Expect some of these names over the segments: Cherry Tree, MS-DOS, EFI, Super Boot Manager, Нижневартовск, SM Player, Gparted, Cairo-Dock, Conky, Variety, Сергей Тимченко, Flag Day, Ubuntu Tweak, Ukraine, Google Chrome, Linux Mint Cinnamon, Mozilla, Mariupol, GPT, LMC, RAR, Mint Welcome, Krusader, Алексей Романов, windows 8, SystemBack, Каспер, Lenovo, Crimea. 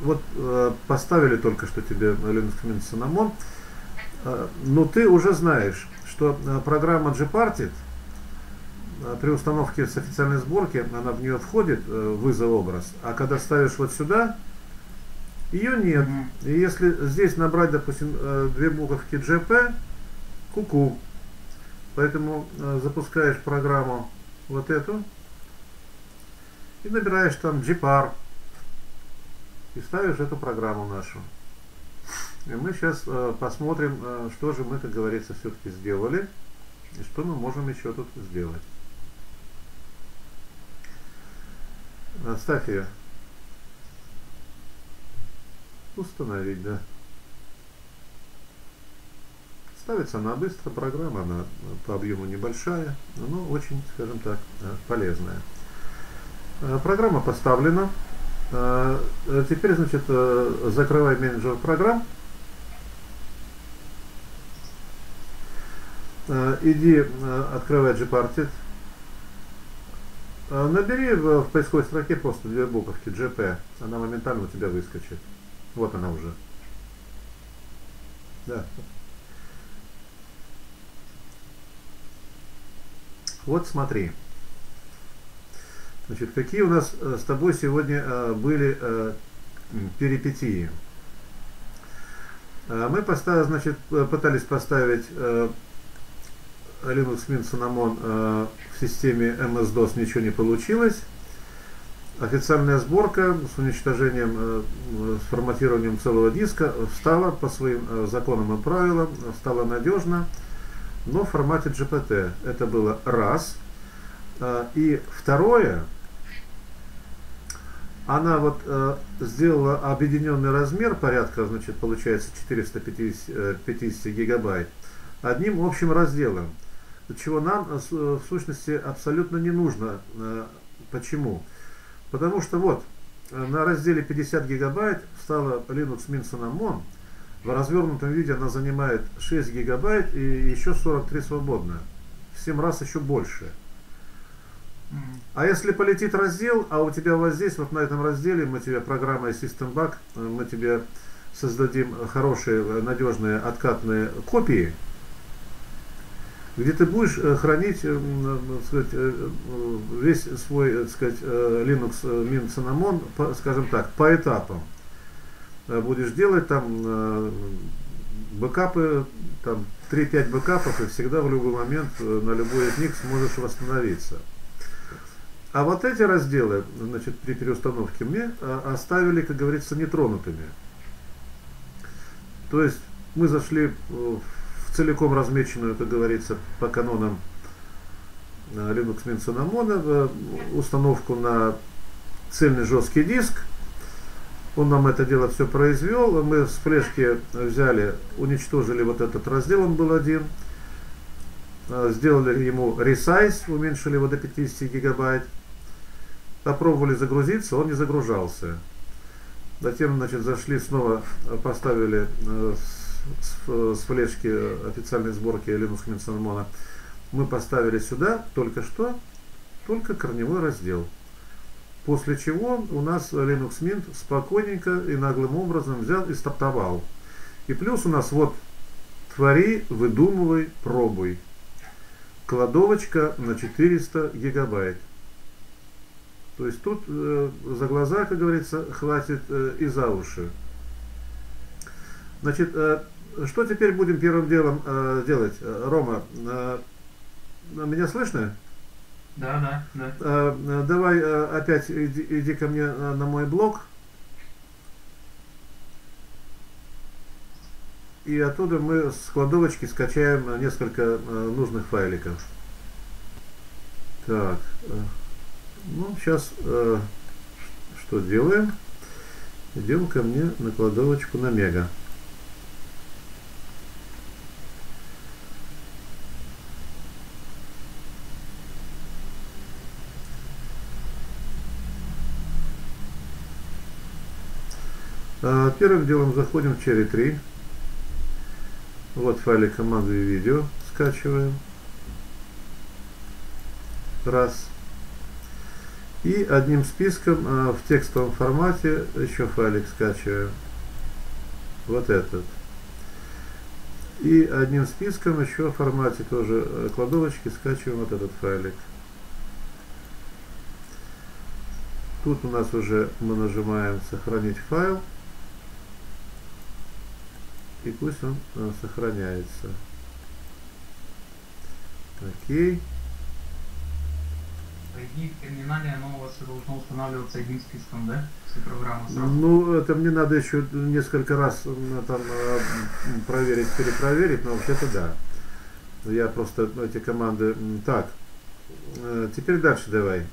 вот поставили только что тебе Linux Mint Cinnamon, но ты уже знаешь, что программа Gparted при установке с официальной сборки, она в нее входит, вызов образ, а когда ставишь вот сюда, ее нет. И если здесь набрать, допустим, две буковки GP, куку. Поэтому запускаешь программу вот эту и набираешь там Gpar и ставишь эту программу нашу. И мы сейчас посмотрим, что же мы, как говорится, все-таки сделали и что мы можем еще тут сделать. Ставь ее. Установить, да. Ставится она быстро, программа, она по объему небольшая, но очень, скажем так, полезная. Программа поставлена. Теперь, значит, закрывай менеджер программ. Иди, открывай Gparted. Набери в поисковой строке просто две буковки GP. Она моментально у тебя выскочит. Вот она уже. Да. Вот смотри. Значит, какие у нас с тобой сегодня были перипетии. Мы пытались поставить Linux Mint Cinnamon в системе MS-DOS, ничего не получилось. Официальная сборка с уничтожением, с форматированием целого диска встала по своим законам и правилам, встала надежно, но в формате GPT. Это было раз. И второе, она вот сделала объединенный размер порядка, значит, получается 450 гигабайт одним общим разделом, чего нам в сущности абсолютно не нужно. Почему? Потому что вот на разделе 50 гигабайт встала Linux Mint Cinnamon. В развернутом виде она занимает 6 гигабайт и еще 43 свободно. В 7 раз еще больше. А если полетит раздел, а у тебя вот здесь, вот на этом разделе, мы тебе программой SystemBack, мы тебе создадим хорошие, надежные, откатные копии, где ты будешь хранить, так сказать, весь свой, так сказать, Linux Mint Cinnamon, скажем так, по этапам. Будешь делать там бэкапы, там 3-5 бэкапов, и всегда в любой момент на любой из них сможешь восстановиться. А вот эти разделы, значит, при переустановке мне оставили, как говорится, нетронутыми. То есть мы зашли в целиком размеченную, как говорится, по канонам Linux Mint Cinnamon, установку на цельный жесткий диск. Он нам это дело все произвел. Мы с флешки взяли, уничтожили вот этот раздел, он был один. Сделали ему ресайз, уменьшили его до 50 гигабайт. Попробовали загрузиться, он не загружался. Затем, значит, зашли, снова поставили с флешки официальной сборки Linux Mint Cinnamon. Мы поставили сюда только что, только корневой раздел. После чего у нас Linux Mint спокойненько и наглым образом взял и стартовал. И плюс у нас вот твори, выдумывай, пробуй. Кладовочка на 400 гигабайт. То есть тут за глаза, как говорится, хватит и за уши. Значит, что теперь будем первым делом делать? Рома, меня слышно? Да, да, да. Давай опять иди ко мне на мой блог. И оттуда мы с кладовочки скачаем несколько нужных файликов. Так. Ну, сейчас что делаем? Идем ко мне на кладовочку на мега. Первым делом заходим в Cherry Tree. Вот файлик команды и видео скачиваем. Раз. И одним списком в текстовом формате еще файлик скачиваем. Вот этот. И одним списком еще в формате тоже кладовочки скачиваем вот этот файлик. Тут у нас уже мы нажимаем сохранить файл. И пусть он сохраняется. Окей. Соединить терминале, оно у вас должно устанавливаться одним списком, да? Все программы сразу. Ну, это мне надо еще несколько раз там проверить, перепроверить, но вообще-то да. Я просто эти команды... Так, теперь дальше давай.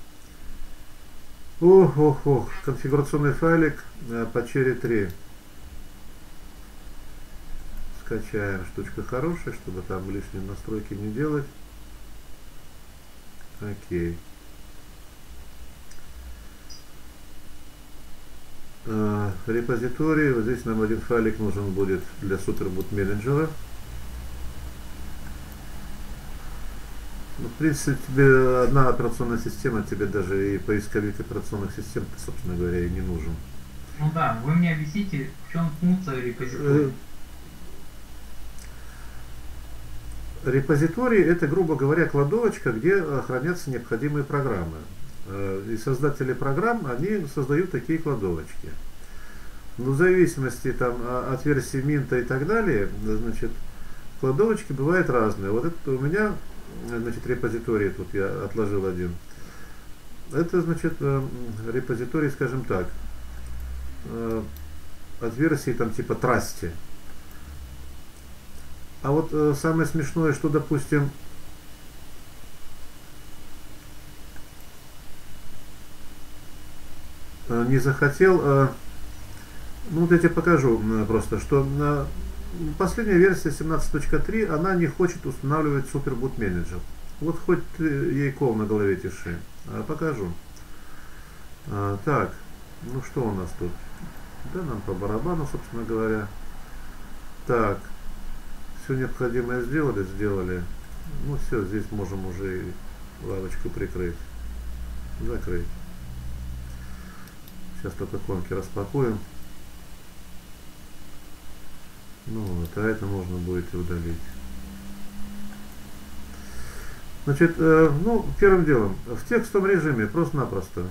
Ох, конфигурационный файлик по Cherry Tree. Скачаем, штучка хорошая, чтобы там лишние настройки не делать. Окей. Репозиторий. Вот здесь нам один файлик нужен будет для Super Boot Manager. Ну, в принципе, тебе одна операционная система, тебе даже и поисковик операционных систем, собственно говоря, и не нужен. Ну да, вы мне объясните, в чем функция репозитория? Репозиторий — это, грубо говоря, кладовочка, где хранятся необходимые программы. И создатели программ, они создают такие кладовочки. Но в зависимости там, от версии Минта и так далее, значит, кладовочки бывают разные. Вот это у меня, значит, репозиторий, тут я отложил один. Это, значит, репозиторий, скажем так, от версии там типа Трасти. А вот самое смешное, что, допустим, не захотел, ну вот я тебе покажу просто, что последняя версия 17.3, она не хочет устанавливать Super Boot Manager. Вот хоть ей кол на голове тиши, покажу. Так, ну что у нас тут? Да, нам по барабану, собственно говоря. Так. Все необходимое сделали, Ну все, здесь можем уже и лавочку прикрыть. Закрыть. Сейчас только конки распакуем. Ну вот, а это можно будет и удалить. Значит, ну, первым делом, в текстовом режиме просто-напросто.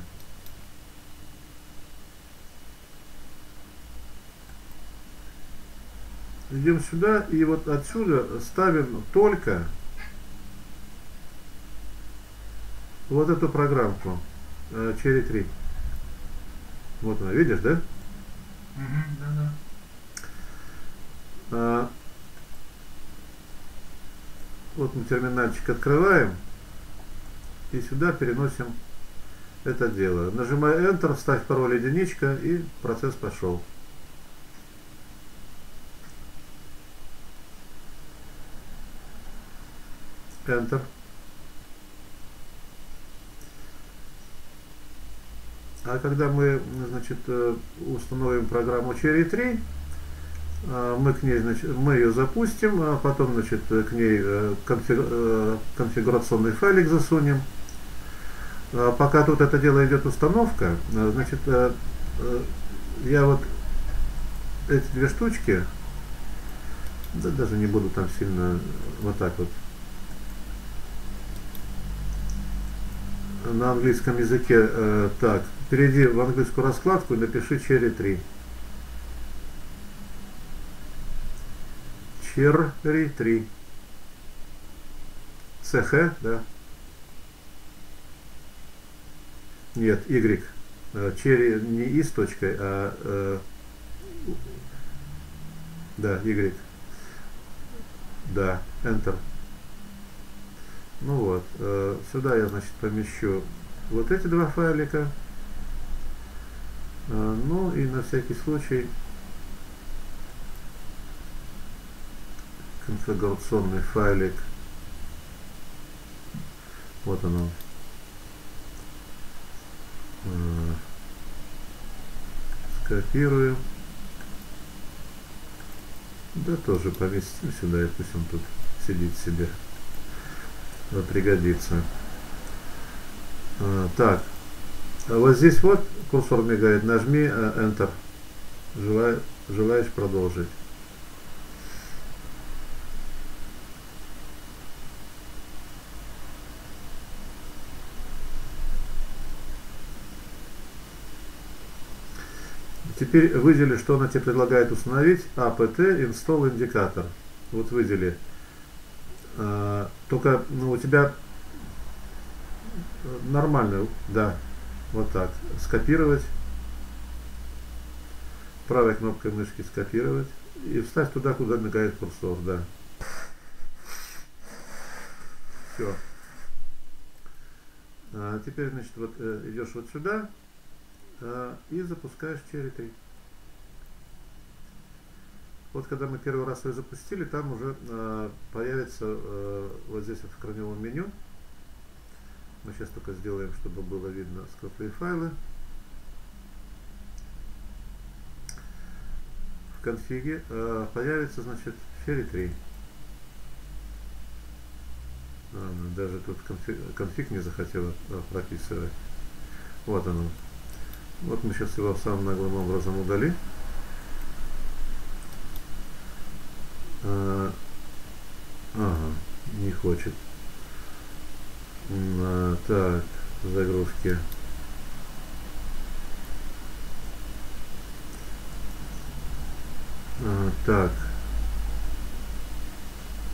Идем сюда и вот отсюда ставим только вот эту программку Cherry Tree. Вот она, видишь, да? Да. Вот мы терминальчик открываем и сюда переносим это дело. Нажимай Enter, ставь пароль единичка, и процесс пошел. Enter. А когда мы, значит, установим программу Cherry Tree, мы к ней, значит, мы ее запустим, а потом, значит, к ней конфигурационный файлик засунем. Пока тут это дело идет установка, значит, я вот эти две штучки, да, даже не буду там сильно вот так вот. На английском языке, так, перейди в английскую раскладку и напиши Cherry Tree. Cherry Tree. CH, да? Нет, Y. Черри не И с точкой, а... да, Y. Да, Enter. Ну вот, сюда я, значит, помещу вот эти два файлика. Ну и на всякий случай конфигурационный файлик. Вот оно. Скопируем. Да, тоже поместим сюда, и пусть он тут сидит себе. Пригодится. Так, Вот здесь вот курсор мне говорит, нажми Enter. Желаешь продолжить. Теперь выдели, что она тебе предлагает установить. apt install индикатор. Вот выдели. Только у тебя нормально, да. Вот так. Скопировать. Правой кнопкой мышки скопировать. И вставь туда, куда мигает курсор. Да. Все. Теперь, значит, вот идешь вот сюда. И запускаешь Cherry Tree. Вот когда мы первый раз ее запустили, там уже появится вот здесь вот в корневом меню. Мы сейчас только сделаем, чтобы было видно скрытые файлы. В конфиге появится, значит, Cherry Tree. Даже тут конфиг не захотела прописывать. Вот оно. Вот мы сейчас его самым наглым образом удали. Ага, не хочет. Так, загрузки. Так.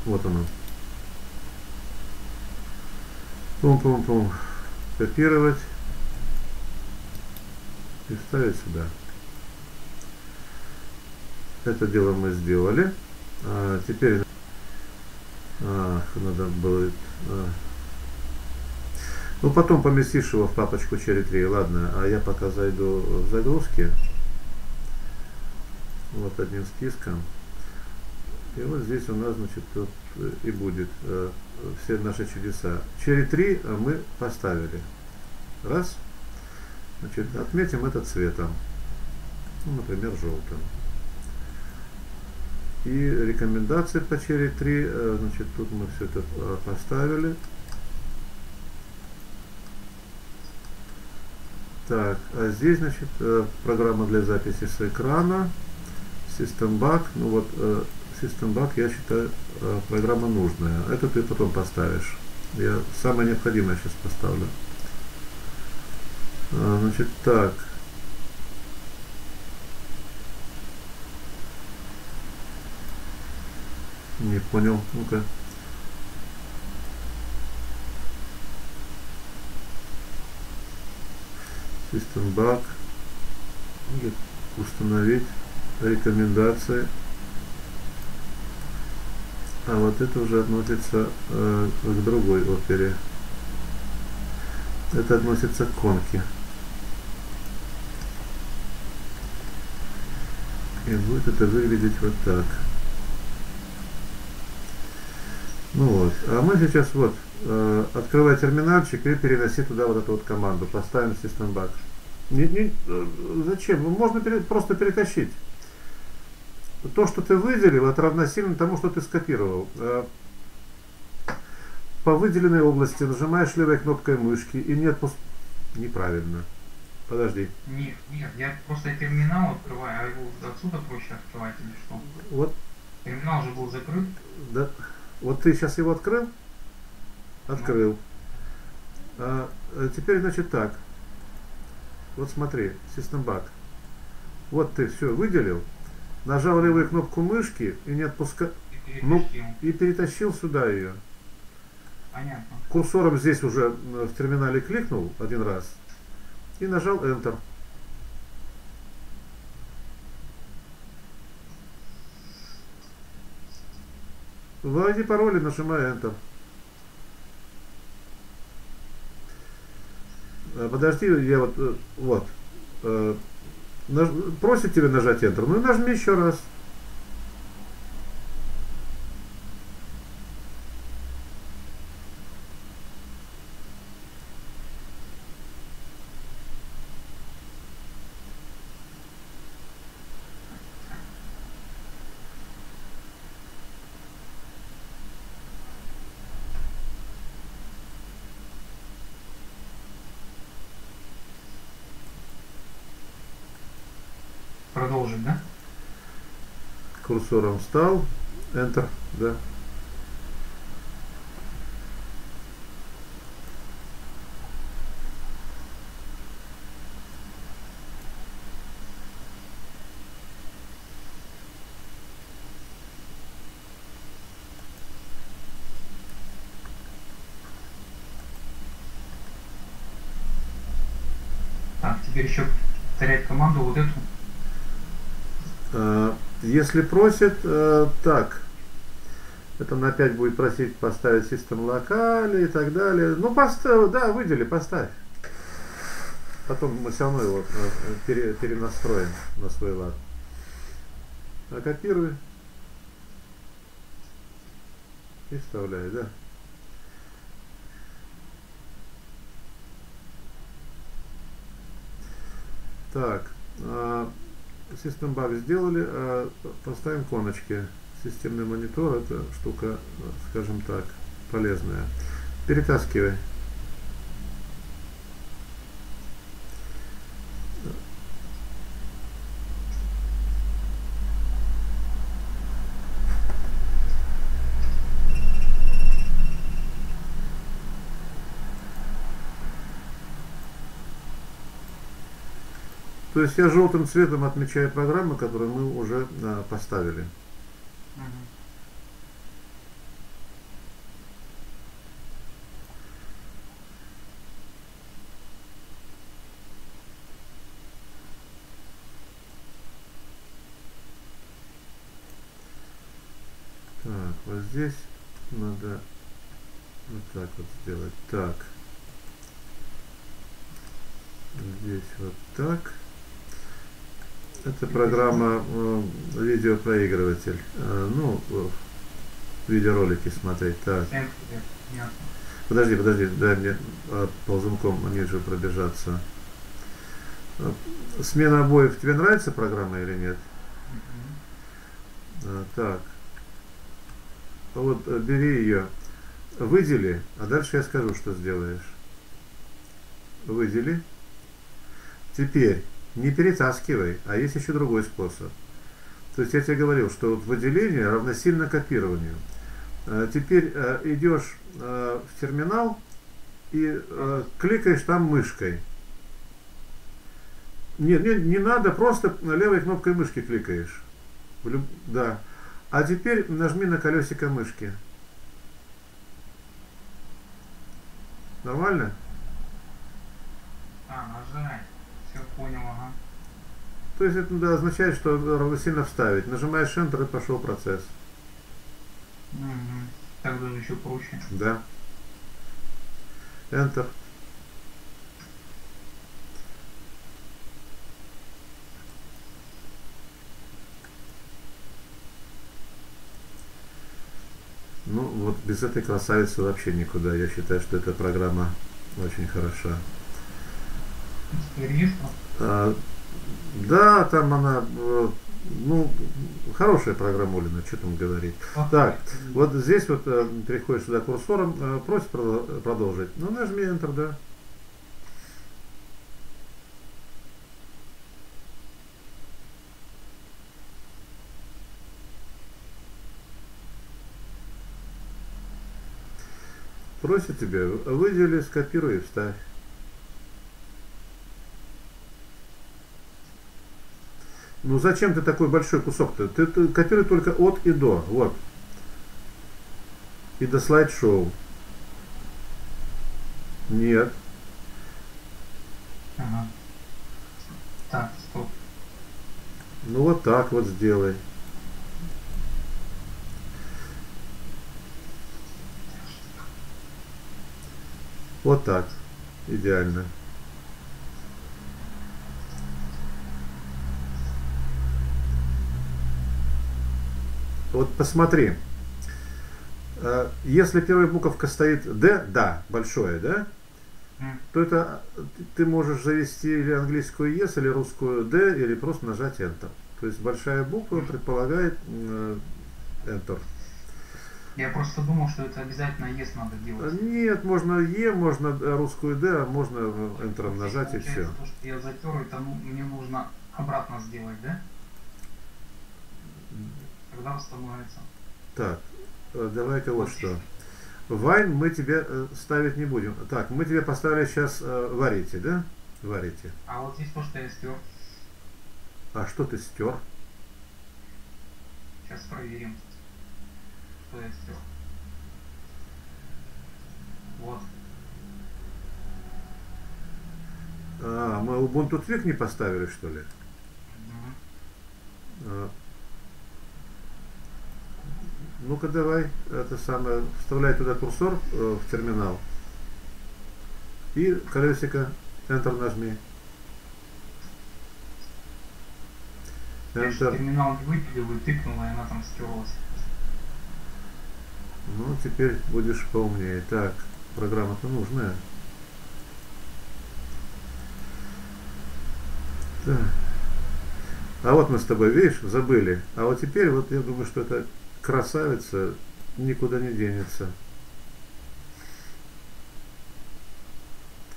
Вот оно. Пум-пум-пум. Копировать. И вставить сюда. Это дело мы сделали. Теперь надо будет... Ну потом поместишь его в папочку Cherry Tree. Ладно, а я пока зайду в загрузки. Вот одним списком. И вот здесь у нас, значит, тут и будет все наши чудеса. Cherry Tree мы поставили. Раз. Значит, отметим это цветом, ну, например, желтым. И рекомендации по Cherry Tree, значит, тут мы все это поставили. Так, а здесь, значит, программа для записи с экрана, SystemBack. Ну вот, SystemBack, я считаю, программа нужная. Это ты потом поставишь. Я самое необходимое сейчас поставлю. Значит, так. Не понял. Ну-ка. SystemBack. Установить рекомендации. А вот это уже относится к другой опере. Это относится к Conky. И будет это выглядеть вот так. Ну вот. А мы сейчас вот открывай терминальчик и переноси туда вот эту вот команду. Поставим SystemBack. Зачем? Можно просто перетащить. То, что ты выделил, это равносильно тому, что ты скопировал. По выделенной области нажимаешь левой кнопкой мышки и не отпускаешь. Неправильно. Подожди. Нет, я просто терминал открываю, а его отсюда проще открывать или что? Вот. Терминал же был закрыт. Да. Вот ты сейчас его открыл? Открыл. Ну. Теперь, значит, так. Вот смотри, SystemBack. Вот ты все выделил, нажал левую кнопку мышки и не отпускаешь. И перетащил сюда ее. Понятно. Курсором здесь уже в терминале кликнул один раз и нажал Enter. Вводи пароль и нажимай Enter. Подожди, я вот. Просит тебя нажать Enter. Ну и нажми еще раз. Продолжить, да? Курсором встал. Enter, да. Так, теперь еще повторять команду вот эту. Если просит, так, это он опять будет просить поставить System Locale и так далее. Ну, поставь, да, выдели, поставь. Потом мы все равно его перенастроим на свой лад. А копируй. И вставляй, да. Так. SystemBack сделали, поставим коночки. Системный монитор — это штука, скажем так, полезная. Перетаскивай. То есть я желтым цветом отмечаю программы, которые мы уже поставили. Так, вот здесь надо вот так вот сделать. Так. Здесь вот так. Это программа видеопроигрыватель. Ну, видеоролики смотреть. Так. Подожди, подожди, дай мне ползунком ниже пробежаться. Смена обоев. Тебе нравится программа или нет? Так. Вот бери ее. Выдели, а дальше я скажу, что сделаешь. Выдели. Теперь. Не перетаскивай, а есть еще другой способ. То есть я тебе говорил, что вот выделение равносильно копированию. Теперь идешь в терминал и кликаешь там мышкой. Нет, не надо, просто левой кнопкой мышки кликаешь. Да. А теперь нажми на колесико мышки. Нормально? А, нажимай. Понял, ага. То есть это да, означает, что равносильно вставить. Нажимаешь Enter и пошел процесс. Так даже еще проще. Да. Enter. Ну вот без этой красавицы вообще никуда. Я считаю, что эта программа очень хороша. Да, там она, ну, хорошая программулина, что там говорит. Так, вот здесь вот переходишь сюда курсором, просит продолжить. Ну, нажми Enter, да. Просит тебя, выдели, скопируй и вставь. Ну зачем ты такой большой кусок-то? Ты копируй только от и до. Вот. И до слайд-шоу. Нет. Ага. Так, стоп. Ну вот так вот сделай. Вот так. Идеально. Вот посмотри, если первая буковка стоит D, да, большое, да, то это ты можешь завести или английскую ES, или русскую D, или просто нажать Enter. То есть большая буква предполагает Enter. Я просто думал, что это обязательно ES надо делать. Нет, можно E, можно русскую D, а можно Enter нажать и все. То, что я затер, это мне нужно обратно сделать, да? Тогда восстановится. Так, давай-ка вот что. Вайн мы тебе ставить не будем. Так, мы тебе поставили сейчас Variety, да? Variety. А вот здесь то, что я стер. А что ты стер? Сейчас проверим, что я стер. Вот. А, мы Ubuntu Tweak не поставили, что ли? Ну-ка давай, вставляй туда курсор в терминал и колесико Enter нажми. Enter. Терминал не выпилил и тыкнула, и она там стерлась. Ну, теперь будешь поумнее. Так, программа-то нужная. Так. А вот мы с тобой, видишь, забыли. А вот теперь, вот я думаю, что это... Красавица никуда не денется.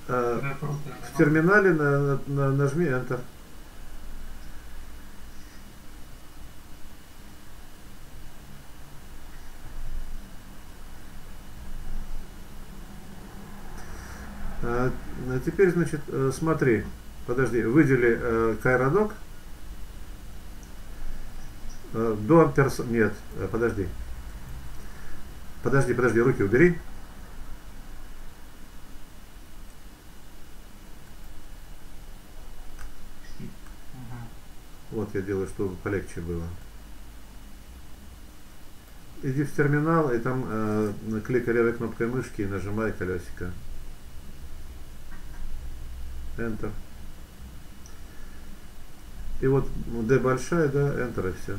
В терминале нажми Enter. Теперь, значит, смотри, подожди, выдели Cairo-Dock. До амперса... Нет, подожди. Подожди, подожди, руки убери. Вот я делаю, чтобы полегче было. Иди в терминал и там кликай левой кнопкой мышки и нажимай колесико. Enter. И вот D большая, да, Enter и все.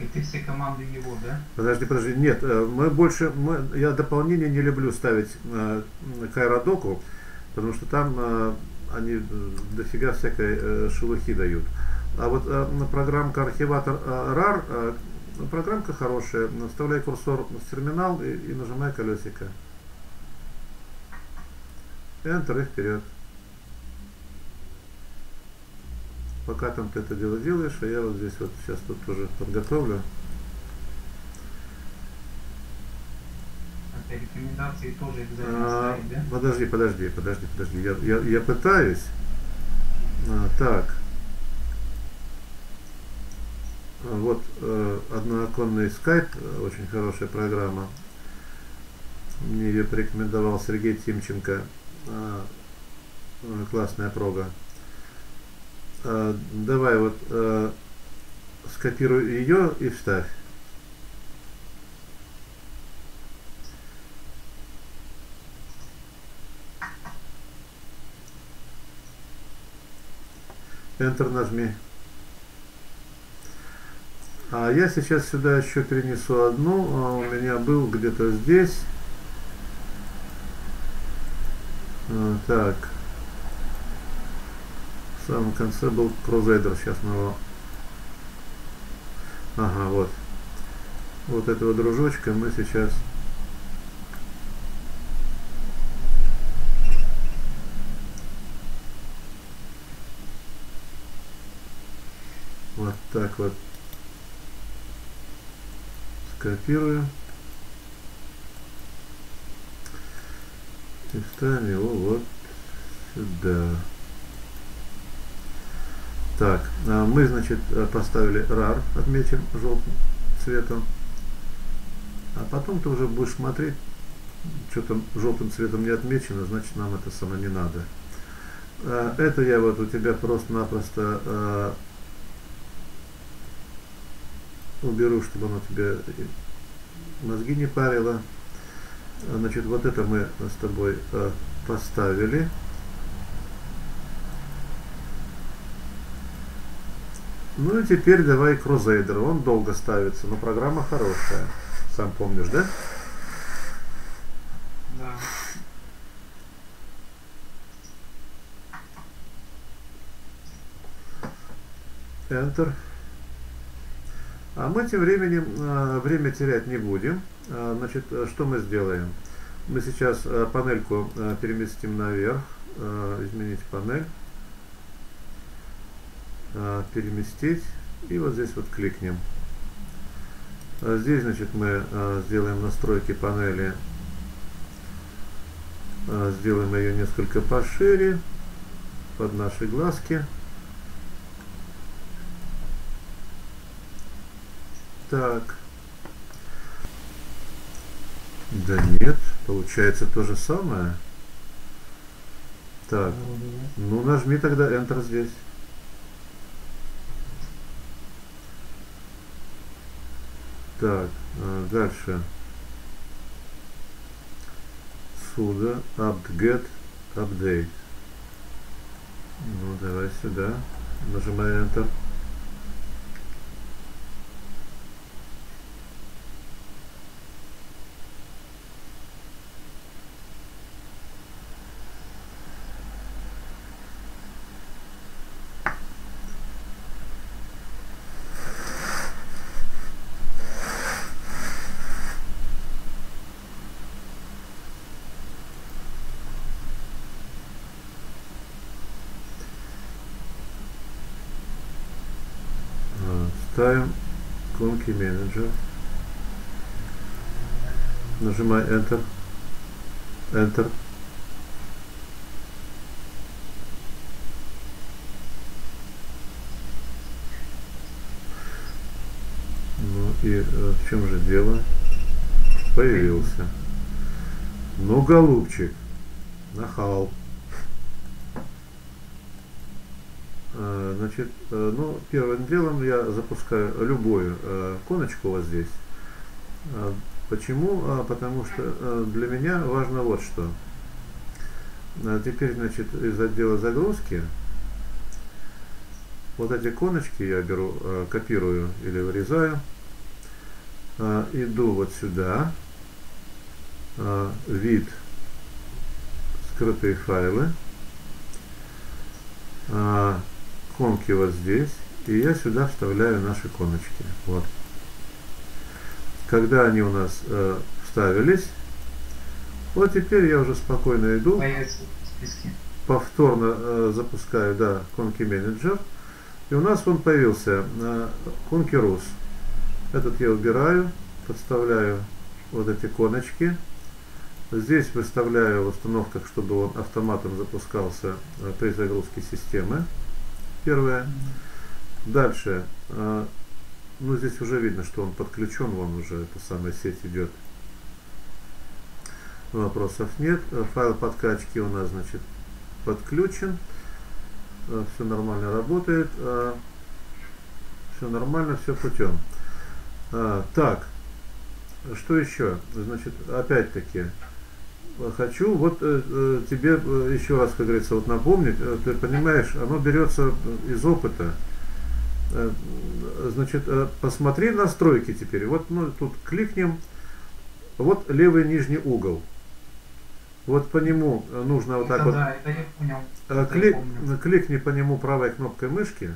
И ты все команды его, да? Подожди, подожди, нет, мы больше, я дополнение не люблю ставить к Cairo-Доку, потому что там они дофига всякой шелухи дают. А вот программка архиватор RAR, программка хорошая, вставляй курсор в терминал и нажимай колесико. Enter и вперед. Пока там ты это дело делаешь, а я вот здесь вот сейчас тут тоже подготовлю. Рекомендации тоже обязательно ставить, да? Подожди, подожди, подожди, подожди. Я пытаюсь. Так. Вот однооконный скайп, очень хорошая программа. Мне ее порекомендовал Сергей Тимченко. Классная прога. Давай вот скопируй ее и вставь. Enter нажми. А я сейчас сюда еще перенесу одну. У меня был где-то здесь. Так. В самом конце был Круседер. Сейчас мы его... Ага, вот. Вот этого дружочка мы сейчас... Вот так вот скопирую и вставим его вот сюда. Так, мы, значит, поставили RAR, отметим желтым цветом, а потом ты уже будешь смотреть, что там желтым цветом не отмечено, значит, нам это само не надо. Это я вот у тебя просто-напросто уберу, чтобы оно тебе мозги не парило. Значит, вот это мы с тобой поставили. Ну и теперь давай Круседер. Он долго ставится, но программа хорошая. Сам помнишь, да? Да. Enter. А мы тем временем время терять не будем. Значит, что мы сделаем? Мы сейчас панельку переместим наверх. Изменить панель. Переместить. И вот здесь вот кликнем. Здесь, значит, мы сделаем настройки панели. Сделаем ее несколько пошире. Под наши глазки. Так. Да нет, получается то же самое. Так. Ну нажми тогда Enter здесь. Так, дальше. Сюда. Apt-get update. Ну давай сюда. Нажимай Enter. Ставим Conky Manager. Нажимай Enter. Enter. Ну и в чем же дело? Появился. Ну, голубчик. Нахал. Значит, ну, первым делом я запускаю любую иконочку вот здесь. Почему? Потому что для меня важно вот что. Теперь, значит, из отдела загрузки вот эти иконочки я беру, копирую или вырезаю. Иду вот сюда. Вид. Скрытые файлы. Конки вот здесь, и я сюда вставляю наши иконочки. Вот. Когда они у нас вставились, вот теперь я уже спокойно иду, повторно запускаю, да, Конки менеджер, и у нас он появился, Конки Рус. Этот я убираю, подставляю вот эти иконочки. Здесь выставляю в установках, чтобы он автоматом запускался при загрузке системы. Первое. Дальше. Ну, здесь уже видно, что он подключен, вон уже эта самая сеть идет. Вопросов нет. Файл подкачки у нас, значит, подключен. Все нормально работает. Все нормально, все путем. Так. Что еще? Значит, опять-таки. Хочу вот тебе еще раз, как говорится, вот напомнить, ты понимаешь, оно берется из опыта. Значит, посмотри настройки теперь. Вот, ну, тут кликнем. Вот левый нижний угол. Вот по нему нужно вот так вот. Да, это я понял. Кликни по нему правой кнопкой мышки.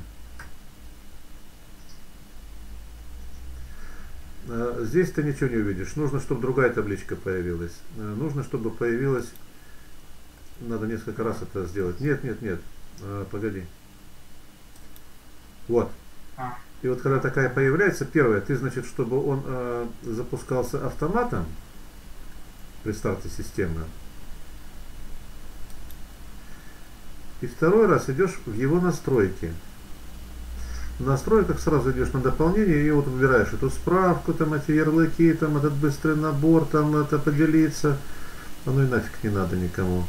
Здесь ты ничего не увидишь. Нужно, чтобы другая табличка появилась. Нужно, чтобы появилась... Надо несколько раз это сделать. Нет, нет, нет. Погоди. Вот. И вот когда такая появляется, первое, ты, значит, чтобы он запускался автоматом при старте системы. И второй раз идешь в его настройки. В настройках сразу идешь на дополнение и вот выбираешь эту справку, там эти ярлыки, там этот быстрый набор, там это поделиться. Ну и нафиг не надо никому.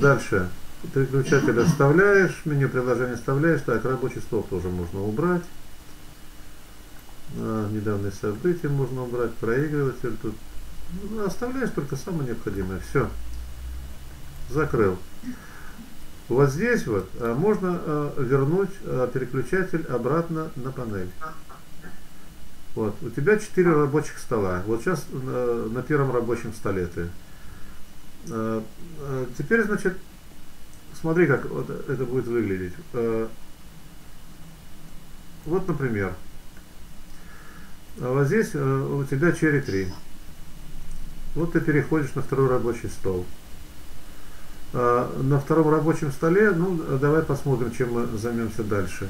Дальше. Переключатель оставляешь, меню приложения оставляешь. Так, рабочий стол тоже можно убрать. Недавние события можно убрать, проигрыватель тут. Ну, оставляешь только самое необходимое. Все. Закрыл. Вот здесь вот можно вернуть переключатель обратно на панель. Вот. У тебя 4 рабочих стола. Вот сейчас на первом рабочем столе ты. Теперь, значит, смотри, как вот это будет выглядеть. Вот, например, вот здесь у тебя Cherry Tree. Вот ты переходишь на второй рабочий стол. На втором рабочем столе, ну, давай посмотрим, чем мы займемся дальше.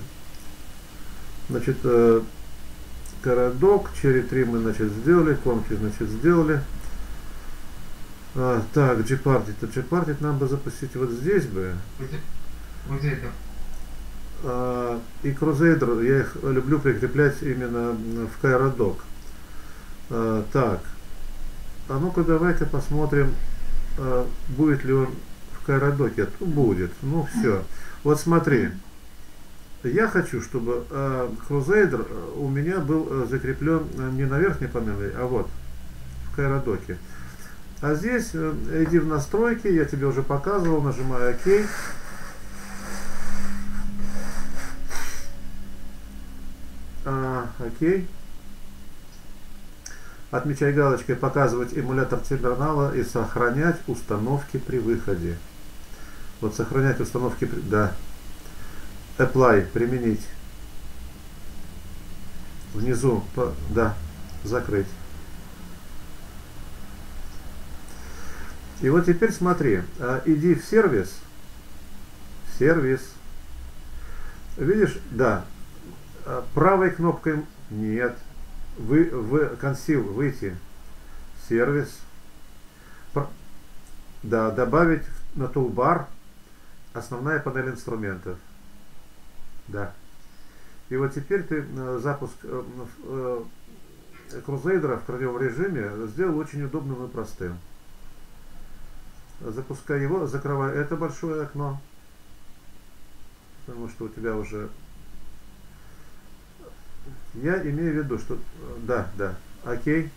Значит, Cairo-Dock, Cherry Tree мы, значит, сделали, Conky, значит, сделали. Так, Gparted нам бы запустить вот здесь бы. И Krusader, я их люблю прикреплять именно в Cairo-Dock. Так, а ну-ка давай-ка посмотрим, будет ли он в Cairo-Dock. Будет, ну все. Вот смотри, я хочу, чтобы Krusader у меня был закреплен не на верхней панели, а вот в Cairo-Dock. А здесь иди в настройки, я тебе уже показывал, нажимаю ОК. Окей. Отмечай галочкой «Показывать эмулятор терминала» и «Сохранять установки при выходе». Вот «Сохранять установки при...» Да. «Apply» – «Применить». Внизу, да, «Закрыть». И вот теперь смотри, иди в сервис, видишь, да, правой кнопкой, нет, в консил выйти, сервис, да, добавить на тулбар основная панель инструментов, да. И вот теперь ты запуск Krusader в корневом режиме сделал очень удобным и простым. Запускай его, закрывай это большое окно, потому что у тебя уже... Я имею в виду, что... Да, да, окей,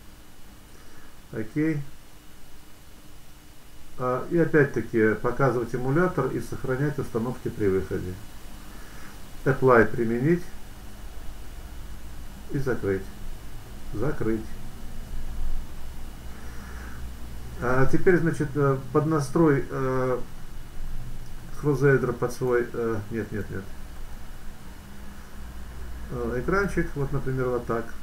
окей. И опять-таки показывать эмулятор и сохранять установки при выходе. Apply, применить и закрыть. Закрыть. Теперь, значит, поднастрой Krusader под свой... экранчик, вот, например, вот так.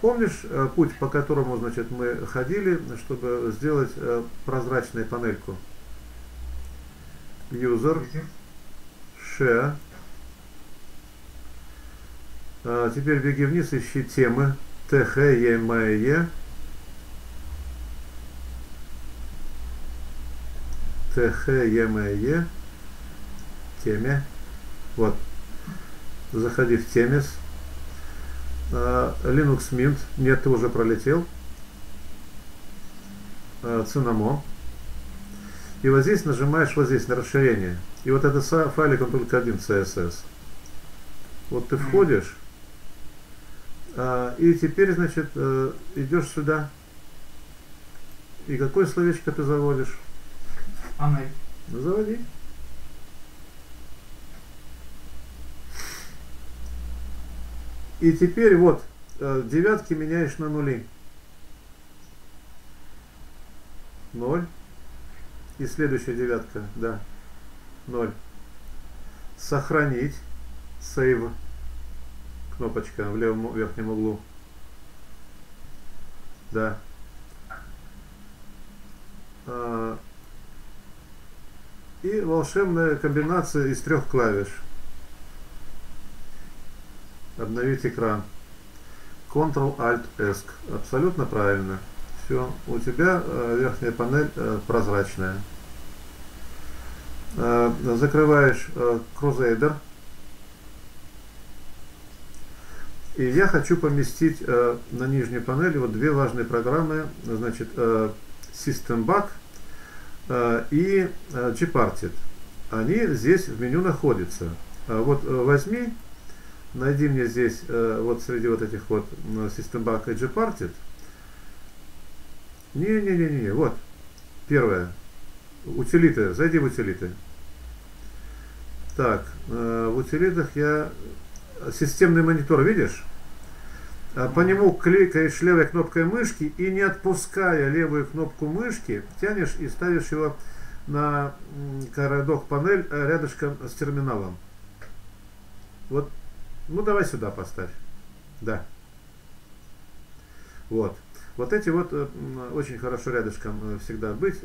Помнишь путь, по которому, значит, мы ходили, чтобы сделать прозрачную панельку? User, Share. Теперь беги вниз, ищи темы. THEME. THEME. Теме. Вот. Заходи в темес. Linux Mint. Нет, ты уже пролетел. Cinnamon. И вот здесь нажимаешь вот здесь на расширение. И вот этот файлик, он только один, CSS. Вот ты входишь. И теперь, значит, идешь сюда. И какое словечко ты заводишь? Панель. Заводи. И теперь вот девятки меняешь на нули. 0. И следующая девятка, да. 0. Сохранить. Save. Кнопочка в левом верхнем углу. Да. И волшебная комбинация из трех клавиш. Обновить экран. Ctrl-Alt-S. Абсолютно правильно. Все. У тебя верхняя панель прозрачная. Закрываешь Krusader. И я хочу поместить на нижней панели вот две важные программы, значит, SystemBack и Gparted. Они здесь в меню находятся. Вот возьми, найди мне здесь, вот среди вот этих вот SystemBack и Gparted. Не-не-не-не, вот, первое. Утилиты, зайди в утилиты. Так, в утилитах я... Системный монитор, видишь? По нему кликаешь левой кнопкой мышки и, не отпуская левую кнопку мышки, тянешь и ставишь его на Cairo-Dock панель рядышком с терминалом. Вот, ну давай сюда поставь. Да. Вот. Вот эти вот очень хорошо рядышком всегда быть.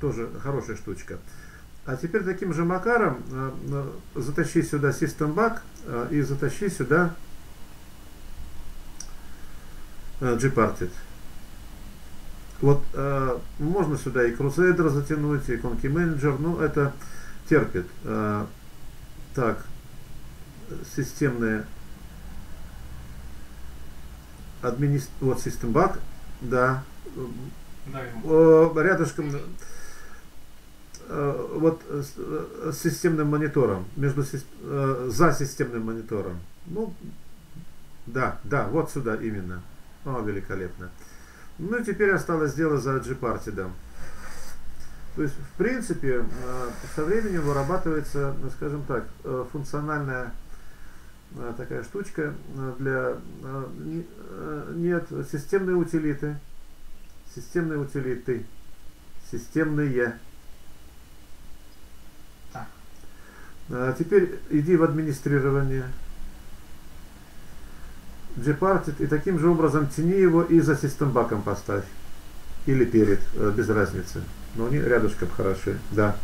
Тоже хорошая штучка. А теперь таким же макаром затащи сюда SystemBack и затащи сюда Gparted. Вот можно сюда и Krusader затянуть, и Conky Manager, но это терпит. Так, системные вот SystemBack, да. Рядышком вот с системным монитором, за системным монитором. Ну, да, да, вот сюда именно. О, великолепно. Ну и теперь осталось дело за Gparted. То есть, в принципе, со временем вырабатывается, скажем так, функциональная такая штучка для системные утилиты. Системные утилиты. Системные. Так. Теперь иди в администрирование. Gparted. И таким же образом тяни его и за SystemBack поставь. Или перед. Без разницы. Но они рядышком хороши. Да.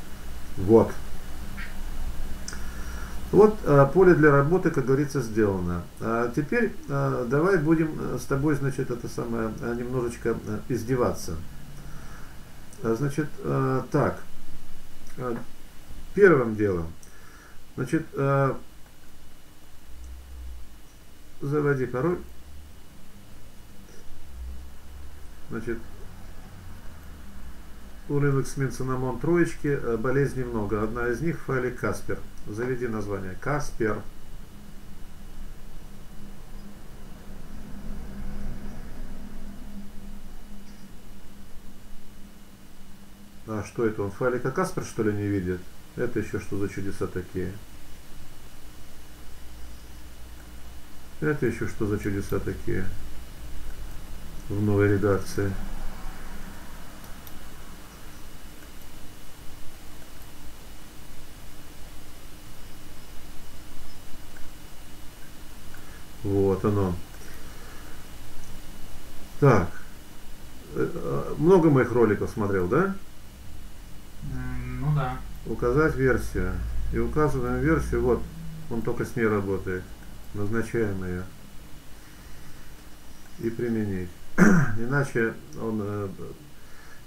Вот. Вот поле для работы, как говорится, сделано. Теперь давай будем с тобой, значит, это самое, немножечко издеваться. Значит, так. Первым делом. Значит, заводи пароль. Значит, у Linux Mint Cinnamon троечки, болезней много. Одна из них в файле Каспер. Заведи название Каспер. А что это он? Файлика Каспер, что ли, не видит? Это еще что за чудеса такие? Это еще что за чудеса такие? В новой редакции. Вот оно. Так. Много моих роликов смотрел, да? Ну да. Указать версию. И указываем версию. Вот. Он только с ней работает. Назначаем ее. И применить. Иначе он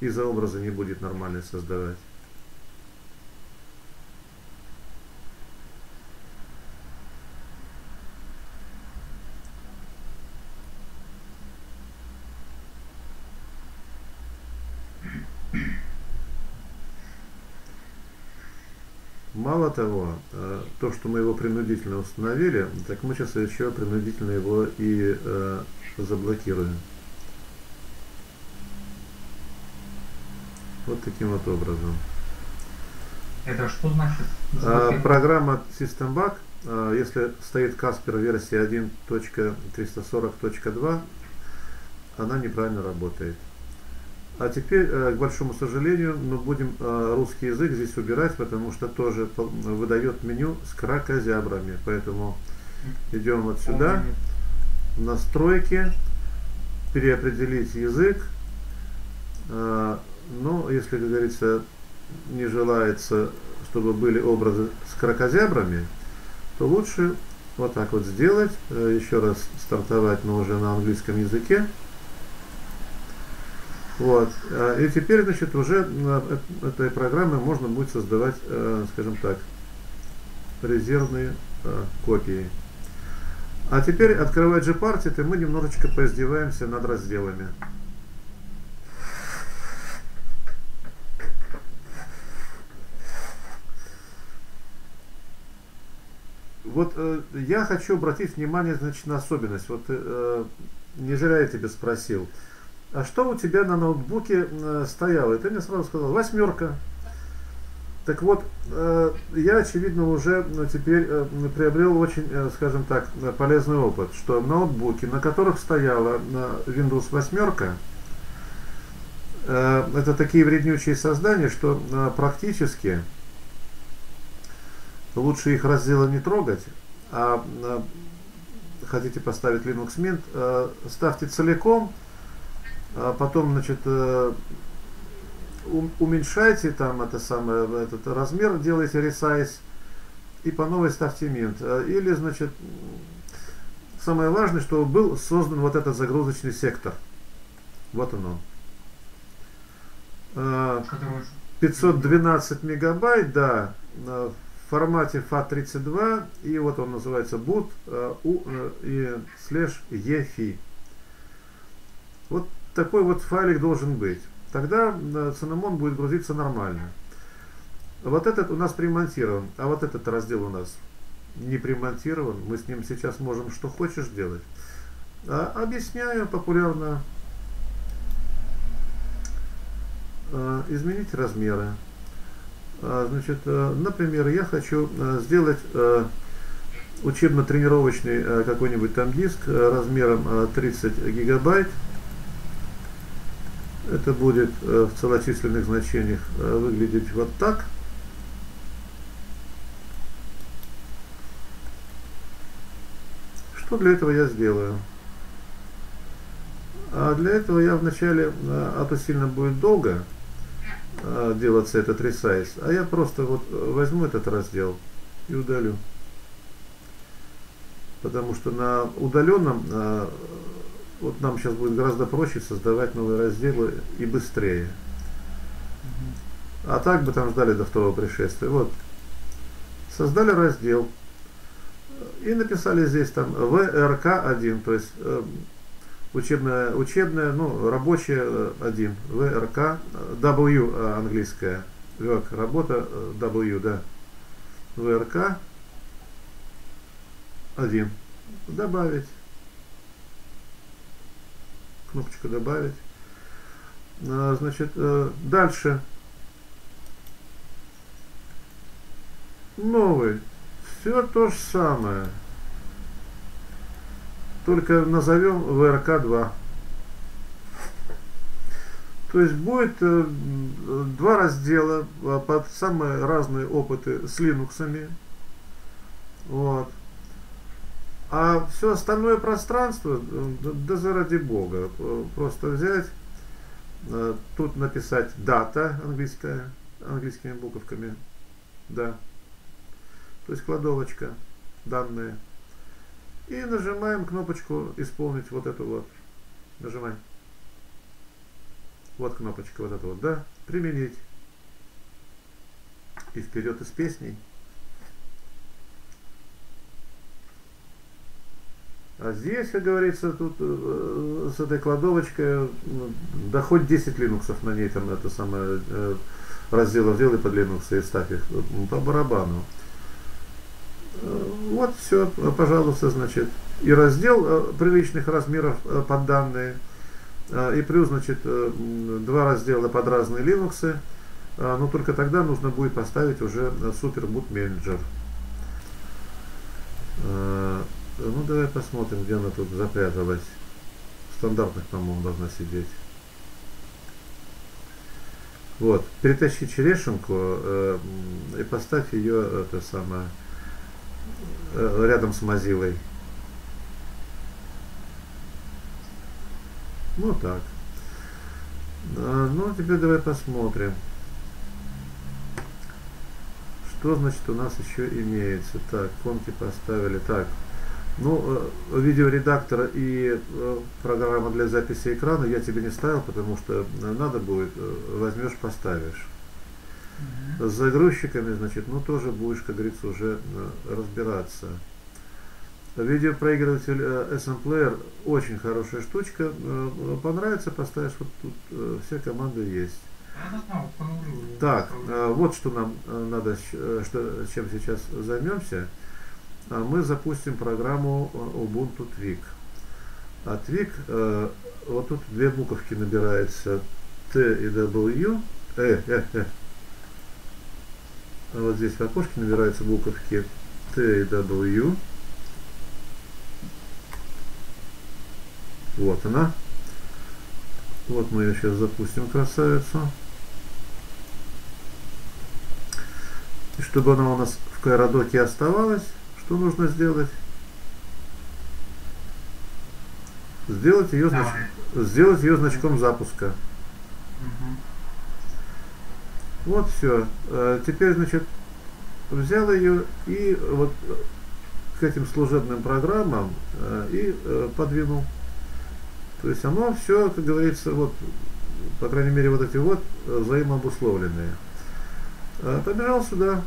из-за образа не будет нормально создавать. Мало того, то, что мы его принудительно установили, так мы сейчас еще принудительно его и заблокируем. Вот таким вот образом. Это что значит? Программа SystemBack, если стоит Каспер версия 1.340.2, она неправильно работает. А теперь, к большому сожалению, мы будем русский язык здесь убирать, потому что тоже выдает меню с кракозябрами. Поэтому идем вот сюда, настройки, переопределить язык. Но если, как говорится, не желается, чтобы были образы с кракозябрами, то лучше вот так вот сделать. Еще раз стартовать, но уже на английском языке. Вот. И теперь, значит, уже этой программы можно будет создавать, скажем так, резервные копии. А теперь, открывая Gparted, и мы немножечко поиздеваемся над разделами. Вот я хочу обратить внимание, значит, на особенность. Вот не зря я тебя спросил. А что у тебя на ноутбуке стояло? И ты мне сразу сказал, 8. Так вот, я, очевидно, уже теперь приобрел очень, скажем так, полезный опыт, что ноутбуки, на которых стояла Windows 8, это такие вреднючие создания, что практически лучше их раздела не трогать, хотите поставить Linux Mint, ставьте целиком, потом, значит, уменьшайте там это самое, этот размер, делаете resize и по новой ставьте Mint. Или, значит, самое важное, что был создан вот этот загрузочный сектор. Вот он. 512 мегабайт, да, в формате FAT32, и вот он называется boot и /EFI. Вот такой вот файлик должен быть. Тогда Cinnamon будет грузиться нормально. Вот этот у нас примонтирован, а вот этот раздел у нас не примонтирован. Мы с ним сейчас можем что хочешь делать. Объясняю популярно. Изменить размеры. Значит, например, я хочу сделать учебно-тренировочный какой-нибудь там диск размером 30 гигабайт. Это будет в целочисленных значениях выглядеть вот так. Что для этого я сделаю? А для этого я вначале, а то сильно будет долго делаться этот resize, а я просто вот возьму этот раздел и удалю. Потому что на удаленном вот нам сейчас будет гораздо проще создавать новые разделы и быстрее. А так бы там ждали до второго пришествия. Вот. Создали раздел. И написали здесь там VRK1, то есть учебная, ну, рабочая 1. VRK, W английская. Work, работа, W, да. VRK 1. Добавить. Кнопочку добавить. Значит, дальше. Новый. Все то же самое. Только назовем VRK2. То есть будет два раздела под самые разные опыты с Linux. Вот. А все остальное пространство, да заради бога, просто взять, тут написать дата английская, английскими буковками, да, то есть кладовочка, данные, и нажимаем кнопочку исполнить вот эту вот, нажимаем, вот кнопочка вот эту вот, да, применить, и вперед из песней. А здесь, как говорится, тут с этой кладовочкой, да хоть 10 линуксов на ней, там это самое, разделов делай под Linux и ставь их по барабану. Вот все, пожалуйста, значит, и раздел приличных размеров под данные, и плюс, значит, два раздела под разные Linux, но только тогда нужно будет поставить уже Super Boot Manager. Ну, давай посмотрим, где она тут запряталась. В стандартных, по-моему, должна сидеть. Вот. Перетащи черешенку и поставь ее это самое, рядом с Mozilla. Ну, так. Ну, теперь давай посмотрим. Что, значит, у нас еще имеется. Так, конки поставили. Так. Ну, видеоредактор и программа для записи экрана я тебе не ставил, потому что надо будет, возьмешь, поставишь. С загрузчиками, значит, ну тоже будешь, как говорится, уже разбираться. Видеопроигрыватель SM Player очень хорошая штучка. Понравится, поставишь, вот тут все команды есть. Так, вот что нам надо, чем сейчас займемся. Мы запустим программу Ubuntu Tweak. А Tweak, вот тут две буковки набирается, T и W. Вот здесь в окошке набираются буковки T и W. Вот она. Вот мы ее сейчас запустим, красавицу. И чтобы она у нас в Cairo-Доке оставалась, Что нужно сделать? Сделать ее, сделать ее значком запуска. Вот все. Теперь, значит, взял ее и вот к этим служебным программам и подвинул. То есть оно все, как говорится, вот, по крайней мере, вот эти вот взаимообусловленные. Побежал сюда.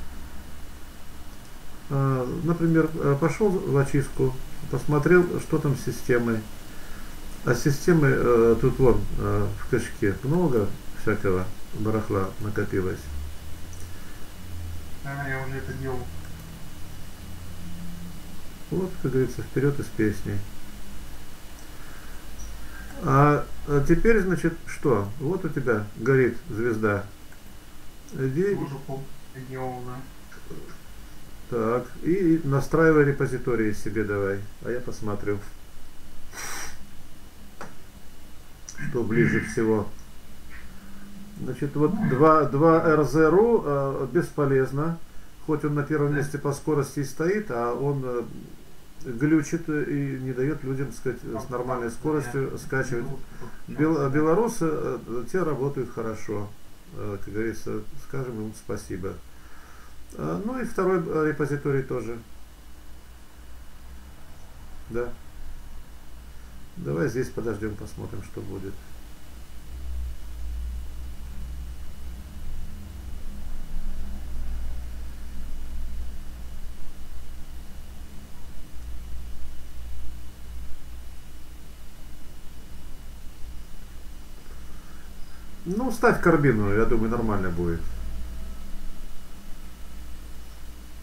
Например, пошел в очистку, посмотрел, что там с системой. А системы тут вон в кашке много всякого барахла накопилось. Я уже это делал. Вот, как говорится, вперед из песни. А теперь, значит, что? Вот у тебя горит звезда. Иди. Так, и настраивай репозитории себе давай. А я посмотрю, что ближе всего. Значит, вот 2RZ.ru бесполезно. Хоть он на первом месте по скорости и стоит, а он глючит и не дает людям, сказать, с нормальной скоростью скачивать. Белорусы, те работают хорошо. Как говорится, скажем им спасибо. Ну и второй репозиторий тоже. Да. Давай здесь подождем, посмотрим, что будет. Ну, ставь карбину, я думаю, нормально будет.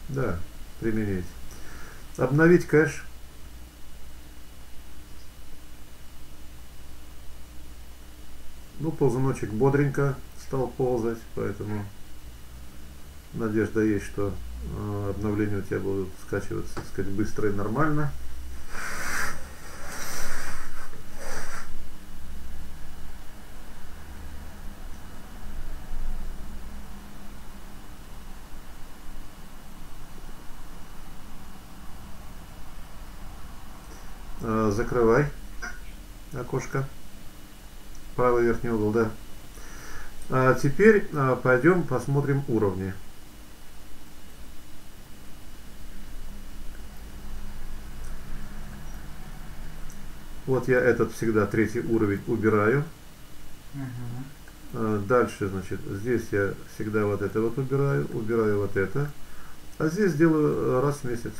Да, применить. Обновить кэш. Ну, ползуночек бодренько стал ползать, поэтому надежда есть, что обновления у тебя будут скачиваться, так сказать, быстро и нормально. Закрывай окошко, правый верхний угол, да. А теперь пойдем посмотрим уровни. Вот я этот всегда третий уровень убираю. Дальше, значит, здесь я всегда вот это вот убираю, убираю вот это, а здесь делаю раз в месяц.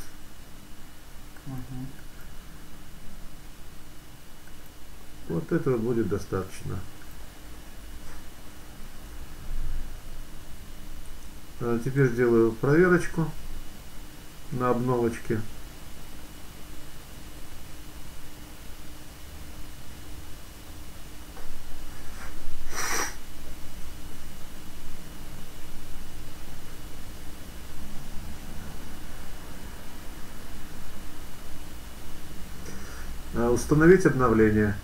Вот этого будет достаточно. Теперь сделаю проверочку на обновочке. Установить обновление.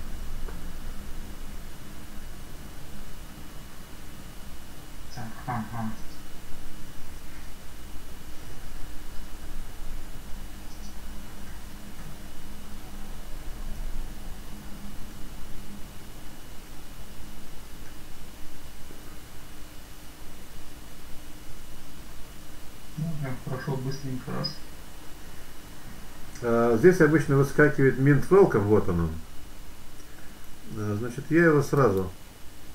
Здесь обычно выскакивает Mint Welcome, вот он. Значит, я его сразу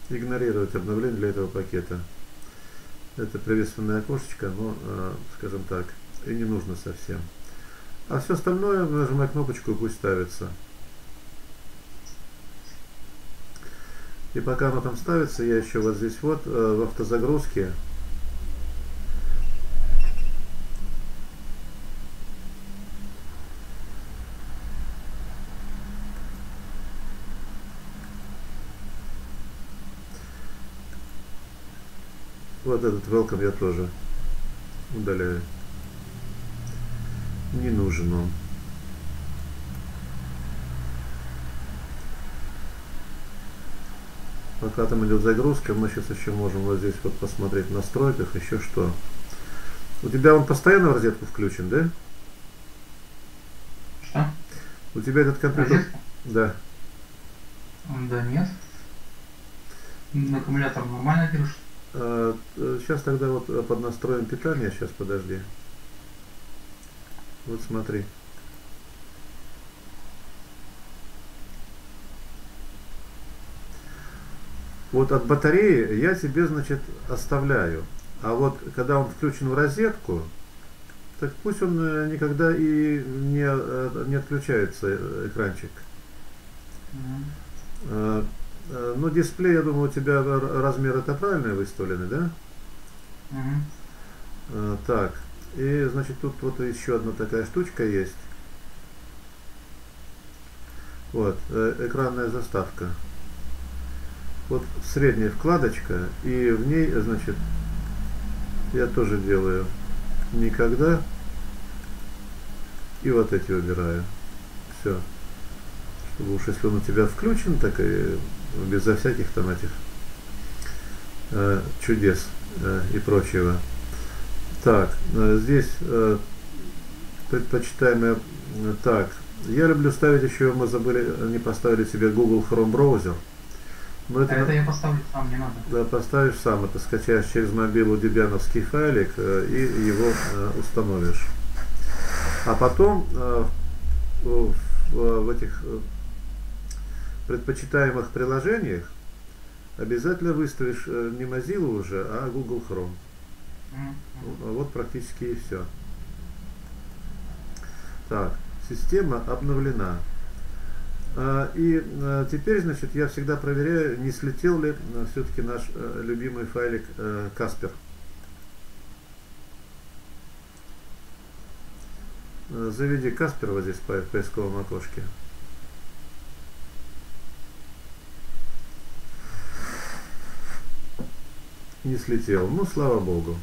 игнорировать обновление для этого пакета. Это приветственное окошечко, но, скажем так, и не нужно совсем. А все остальное нажимаю кнопочку и пусть ставится. И пока оно там ставится, я еще вот здесь вот в автозагрузке. Вот этот welcome я тоже удаляю. Не нужен он. Пока там идет загрузка, мы сейчас еще можем вот здесь вот посмотреть в настройках еще что. У тебя он постоянно в розетку включен, да? тебя этот компьютер... Олег? Да. Да нет. Аккумулятор нормально держит. Сейчас тогда вот под настроем питания, сейчас подожди. Вот смотри. Вот от батареи я тебе, значит, оставляю. А вот когда он включен в розетку, так пусть он никогда и не отключается, экранчик. Ну, дисплей, я думаю, у тебя размер это правильный выставленный, да? Так, и, значит, тут вот еще одна такая штучка есть. Вот, экранная заставка. Вот средняя вкладочка, и в ней, значит, я тоже делаю никогда. И вот эти убираю. Все. Чтобы уж если он у тебя включен, так и безо всяких там этих чудес и прочего. Так, здесь предпочитаемое. Так, я люблю ставить еще, мы забыли, не поставили себе Google Chrome браузер. Но это я поставлю сам, не надо. Да, поставишь сам, это скачаешь через мобилу дебиановский файлик и его установишь. А потом в этих предпочитаемых приложениях обязательно выставишь не Mozilla уже, а Google Chrome. Вот практически и все. Так, система обновлена. И теперь, значит, я всегда проверяю, не слетел ли все-таки наш любимый файлик Каспер. Заведи Каспер вот здесь в поисковом окошке. Не слетел, ну слава богу.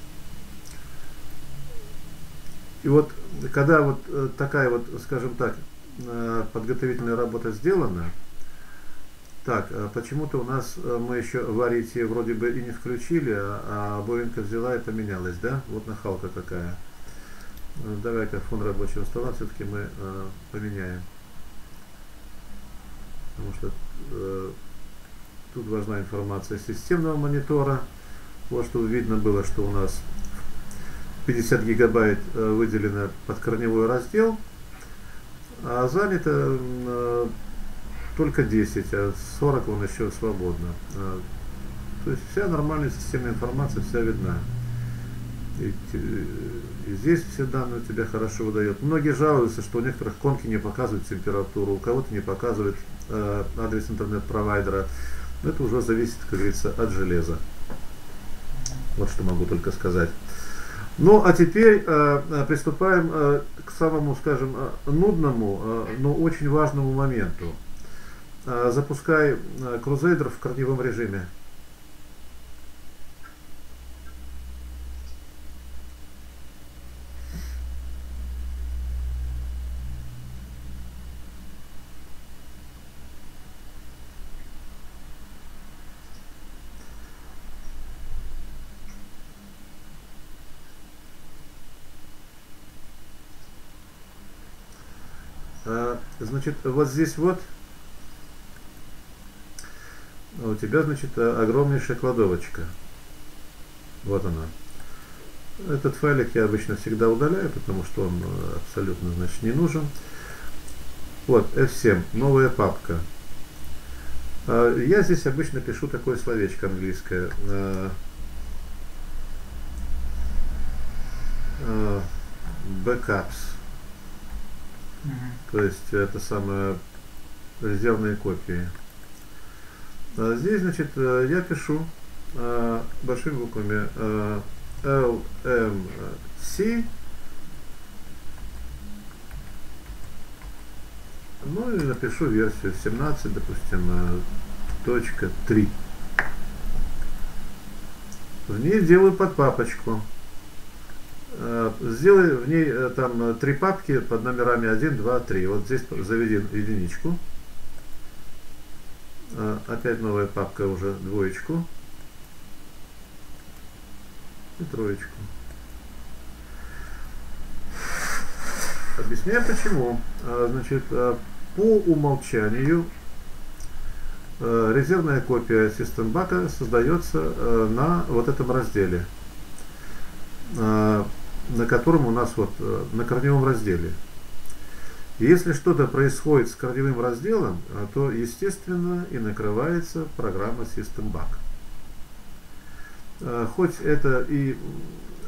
И вот когда вот такая вот, скажем так, подготовительная работа сделана. Так, почему-то у нас мы еще Variety вроде бы и не включили, а Боинка взяла и поменялась, да? Вот нахалка какая. Давай-ка фон рабочего стола все-таки мы поменяем. Потому что тут важна информация системного монитора. Вот чтобы видно было, что у нас 50 гигабайт выделено под корневой раздел. А занято только 10, а 40 он еще свободно. То есть вся нормальная системная информация вся видна. И здесь все данные у тебя хорошо выдает. Многие жалуются, что у некоторых конки не показывают температуру, у кого-то не показывает адрес интернет-провайдера. Но это уже зависит, как говорится, от железа. Вот что могу только сказать. Ну, а теперь приступаем к самому, скажем, нудному, но очень важному моменту. Запускай Круседер в корневом режиме. Значит, вот здесь вот у тебя, значит, огромнейшая кладовочка. Вот она. Этот файлик я обычно всегда удаляю, потому что он абсолютно, значит, не нужен. Вот, F7, новая папка. Я здесь обычно пишу такое словечко английское. Backups. То есть это самые резервные копии. А здесь, значит, я пишу большими буквами LMC. Ну и напишу версию 17, допустим, точка 3. В ней делаю подпапочку. Сделай в ней там 3 папки под номерами 1, 2, 3. Вот здесь заведи единичку. Опять новая папка уже двоечку. И троечку. Объясняю почему. Значит, По умолчанию резервная копия SystemBack создается на вот этом разделе, на котором у нас вот на корневом разделе. Если что-то происходит с корневым разделом, то естественно и накрывается программа SystemBack. Хоть это и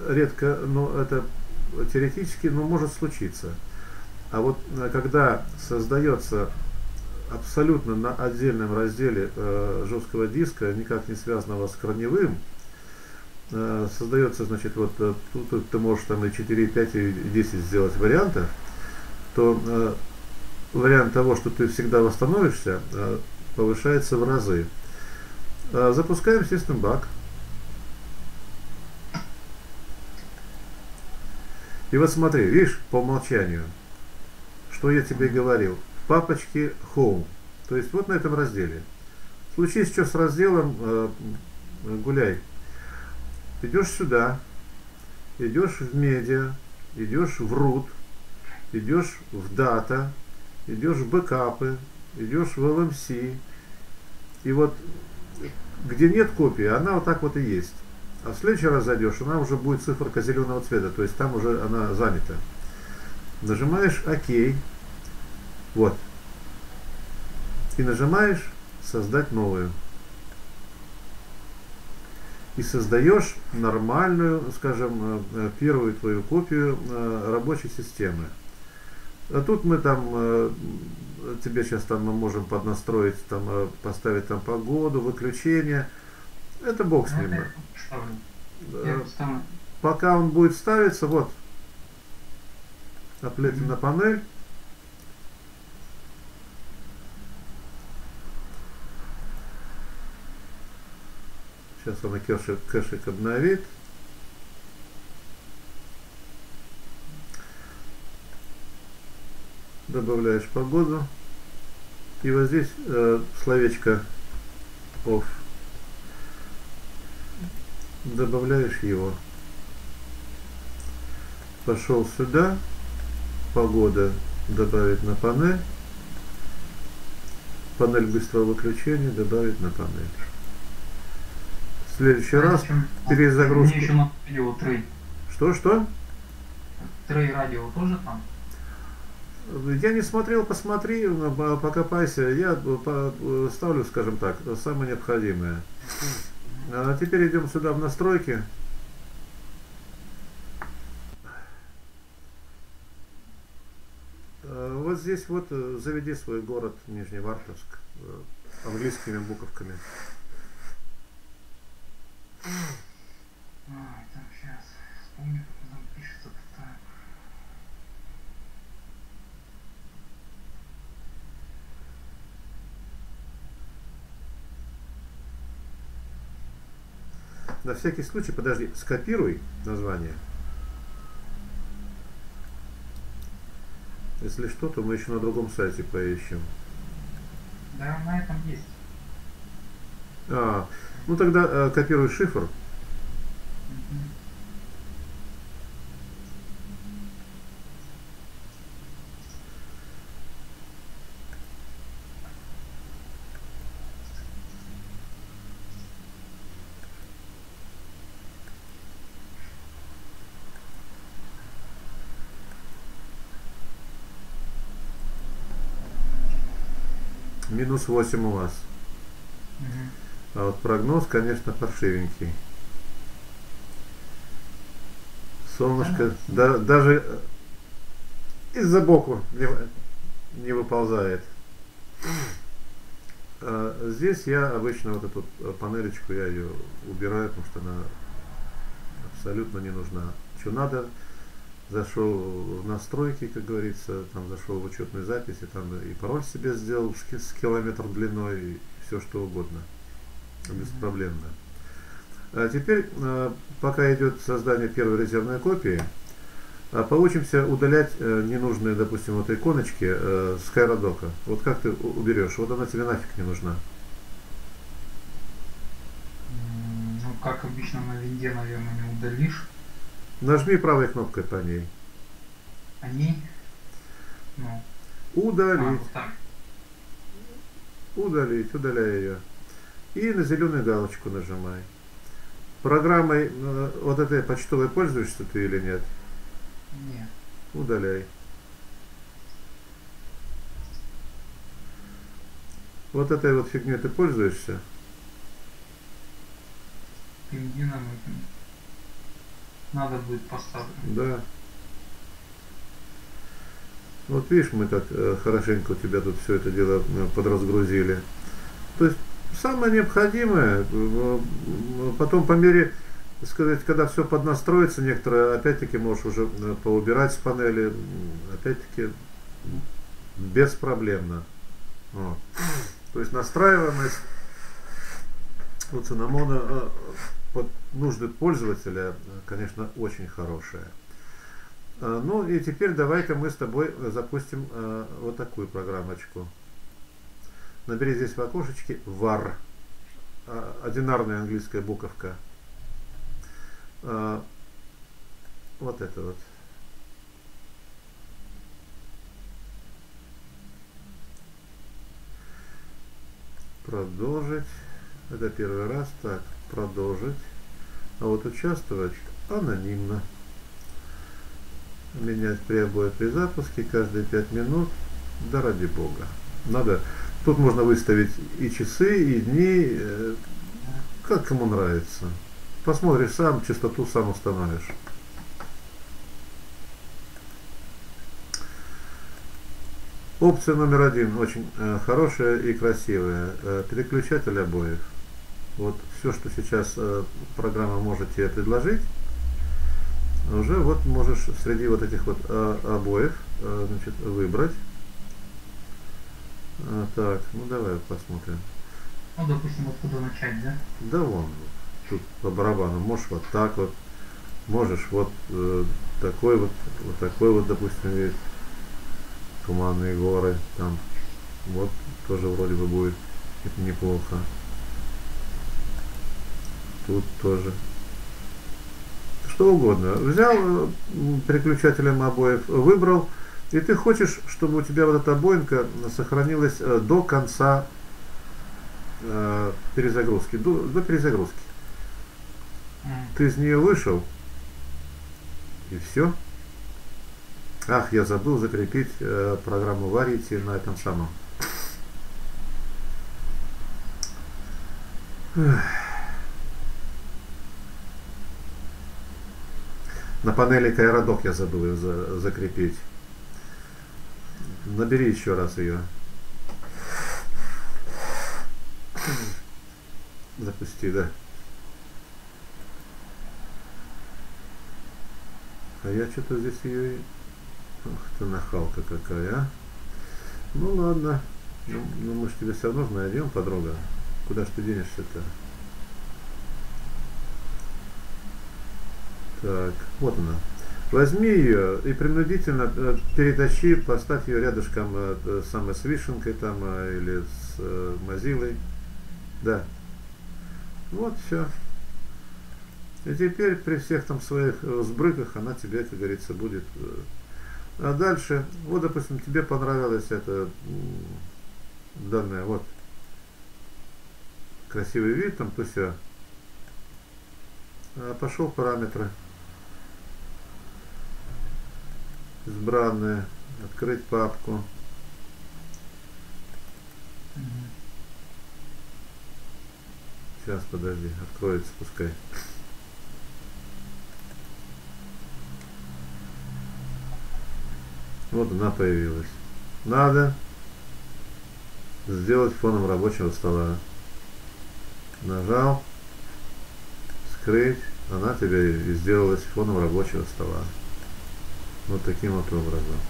редко, но это теоретически, но может случиться. А вот когда создается абсолютно на отдельном разделе жесткого диска, никак не связанного с корневым, создается, значит, вот тут ты можешь там и 4, и 5, и 10 сделать вариантов, то вариант того, что ты всегда восстановишься, повышается в разы. Запускаем SystemBack. И вот смотри, видишь, по умолчанию, что я тебе говорил, в папочке Home, то есть вот на этом разделе. В случае что с разделом гуляй. Идешь сюда, идешь в медиа, идешь в root, идешь в дата, идешь в бэкапы, идешь в LMC. И вот где нет копии, она вот так вот и есть. А в следующий раз зайдешь, она уже будет циферка зеленого цвета, то есть там уже она занята. Нажимаешь ОК, вот, и нажимаешь создать новую. И создаешь нормальную, скажем, первую твою копию рабочей системы. А тут мы там, тебе сейчас там мы можем поднастроить, там, поставить там погоду, выключение. Это бог с ним. Пока он будет ставиться, вот, наплетим на панель. Сейчас она кэшик обновит. Добавляешь погоду. И вот здесь словечко off. Добавляешь его. Пошел сюда. Погода добавить на панель. Панель быстрого выключения добавить на панель. В следующий раз перезагрузку. Еще на радио Трей. Что? Трей радио тоже там? Я не смотрел, посмотри, покопайся. Я ставлю, скажем так, самое необходимое. А теперь идем сюда в настройки. Вот здесь вот заведи свой город Нижневартовск английскими буковками. Ой, там сейчас вспомню, как там пишется. На всякий случай, подожди, скопируй название. Если что, то мы еще на другом сайте поищем. Да, на этом есть. Ну тогда копируй шифр. Минус 8 у вас. А вот прогноз, конечно, паршивенький. Солнышко даже из-за боку не выползает. Здесь я обычно вот эту панелечку я ее убираю, потому что она абсолютно не нужна. Что надо, зашел в настройки, как говорится, там зашел в учетную запись, и там и пароль себе сделал с километр длиной, и все что угодно. Беспроблемно. А теперь, пока идет создание первой резервной копии, поучимся удалять ненужные, допустим, вот иконочки с Cairo-Дока. Вот как ты уберешь? Вот она тебе нафиг не нужна. Ну, как обычно на винде, наверное, не удалишь. Нажми правой кнопкой по ней. По ней? Ну. Удалить. Удалить. Удаляй ее. И на зеленую галочку нажимай. Программой вот этой почтовой пользуешься ты или нет? Нет. Удаляй. Вот этой вот фигней ты пользуешься? Иди нам это. Надо будет поставить. Да. Вот видишь, мы так хорошенько у тебя тут все это дело подразгрузили. То есть самое необходимое, потом по мере, сказать, когда все поднастроится, некоторые, опять-таки, можешь уже поубирать с панели, опять-таки, беспроблемно. Вот. То есть настраиваемость вот Cinnamon под нужды пользователя, конечно, очень хорошая. Ну и теперь давай-ка мы с тобой запустим вот такую программочку. Набери здесь в окошечке var. Одинарная английская буковка. Вот это вот. Продолжить. Это первый раз. Так, продолжить. А вот участвовать анонимно. Менять прибой при запуске каждые 5 минут. Да ради бога. Надо. Тут можно выставить и часы, и дни, как кому нравится. Посмотришь сам, частоту сам установишь. Опция номер один очень хорошая и красивая. Переключатель обоев. Вот все, что сейчас программа может тебе предложить, уже вот можешь среди вот этих вот обоев, значит, выбрать. Так, ну давай посмотрим. Ну, допустим, откуда начать, да? Да вон, тут по барабану. Можешь вот так вот, можешь вот такой вот, вот такой вот, допустим, вид. Туманные горы, там, вот, тоже вроде бы будет неплохо. Тут тоже. Что угодно. Взял переключателем обоев, выбрал. И ты хочешь, чтобы у тебя вот эта обоинка сохранилась до конца перезагрузки. До перезагрузки. Ты из нее вышел. И все. Ах, я забыл закрепить программу Variety на этом самом. На панели Cairo-Dock я забыл ее закрепить. Набери еще раз ее. Запусти, да. А я что-то здесь ее... Ох ты нахалка какая, а. Ну ладно. Ну мы же тебе все равно найдем, подруга. Куда ж ты денешься-то? Так, вот она. Возьми ее и принудительно перетащи, поставь ее рядышком с вишенкой там или с мазилой. Да. Вот все. И теперь при всех там своих сбрыках она тебе, как говорится, будет. А дальше, вот, допустим, тебе понравилась эта данная, вот, красивый вид там, то все. Пошел параметры. Избранное, открыть папку. Сейчас, подожди, откроется, пускай. Вот она появилась. Надо сделать фоном рабочего стола. Нажал, скрыть, она тебе и сделалась фоном рабочего стола. Вот таким вот образом.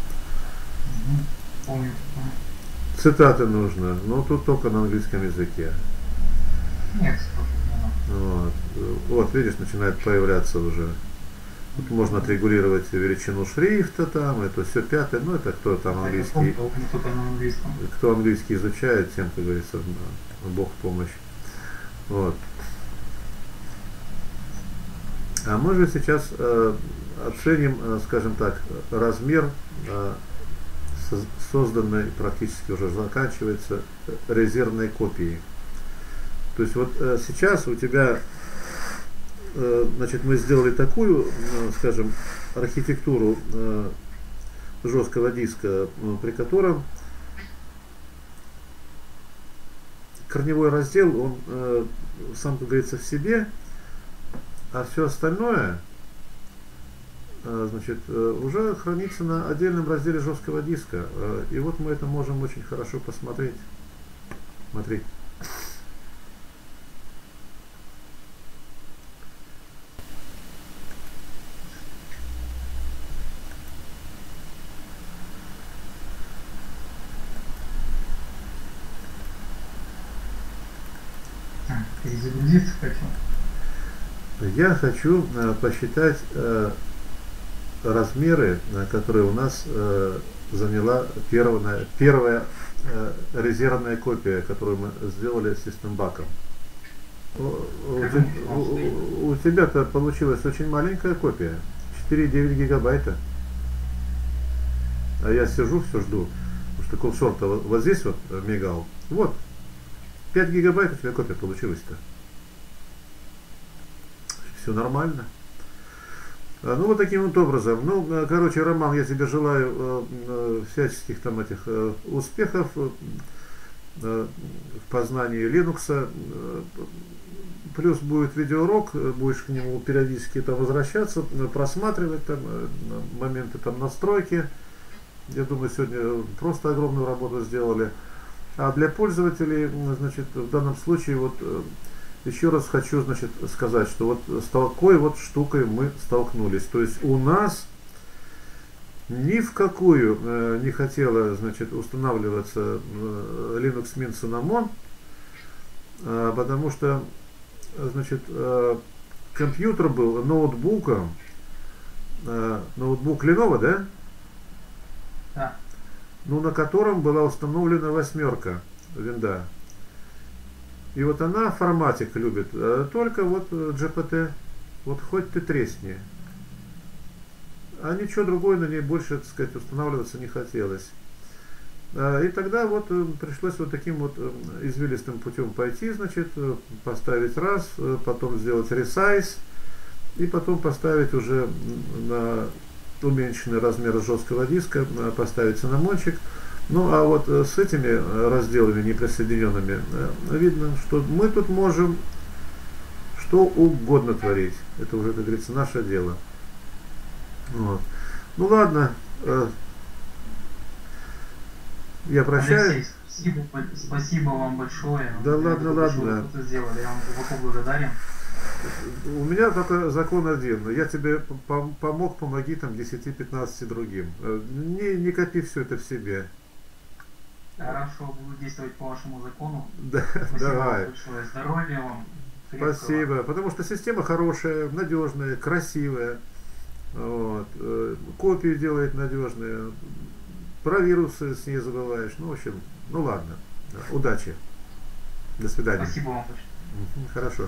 Цитаты нужно, но тут только на английском языке. Вот. Вот, видишь, начинает появляться уже. Тут можно отрегулировать величину шрифта там, это все пятое, ну это кто там английский. Кто английский изучает, тем, как говорится, Бог в помощь. Вот. А мы же сейчас оценим, скажем так, размер созданной, практически уже заканчивается, резервной копией. То есть вот сейчас у тебя, значит, мы сделали такую, скажем, архитектуру жесткого диска, при котором корневой раздел, он сам, как говорится, в себе, а все остальное, значит, уже хранится на отдельном разделе жесткого диска. И вот мы это можем очень хорошо посмотреть. Смотри. Перезагрузиться хочу. Я хочу посчитать размеры, которые у нас заняла первая резервная копия, которую мы сделали с SystemBack. У тебя-то получилась очень маленькая копия, 4,9 гигабайта. А я сижу, все жду, потому что курсор-то вот здесь вот мигал. Вот, 5 гигабайт у тебя копия получилась-то. Все нормально. Ну вот таким вот образом. Ну, короче, Роман, я тебе желаю всяческих там этих успехов в познании Linux. Плюс будет видеоурок, будешь к нему периодически там возвращаться, просматривать там моменты там настройки. Я думаю, сегодня просто огромную работу сделали. А для пользователей, значит, в данном случае вот еще раз хочу, значит, сказать, что вот с такой вот штукой мы столкнулись. То есть у нас ни в какую не хотела, значит, устанавливаться Linux Mint Cinnamon, потому что, значит, компьютер был ноутбуком, ноутбук Lenovo, да? Да. Ну, на котором была установлена 8 винда. И вот она форматик любит, только вот GPT, вот хоть ты тресни. А ничего другое на ней больше, так сказать, устанавливаться не хотелось. И тогда вот пришлось вот таким вот извилистым путем пойти, значит, поставить раз, потом сделать ресайз, и потом поставить уже на уменьшенный размер жесткого диска, поставить циннамончик. Ну а вот с этими разделами неприсоединенными видно, что мы тут можем что угодно творить. Это уже, как говорится, наше дело. Вот. Ну ладно, я прощаюсь. Алексей, спасибо вам большое. Да ладно, ладно. Я вам глубоко благодарен. У меня только закон один. Я тебе помог, помоги там 10-15 другим. Не копи все это в себе. Хорошо, буду действовать по вашему закону. Да, спасибо, давай. Большое здоровья вам. Спасибо, потому что система хорошая, надежная, красивая. Вот. Копии делает надежные. Про вирусы с ней забываешь. Ну, в общем, ну ладно. Удачи. До свидания. Спасибо вам. Хорошо.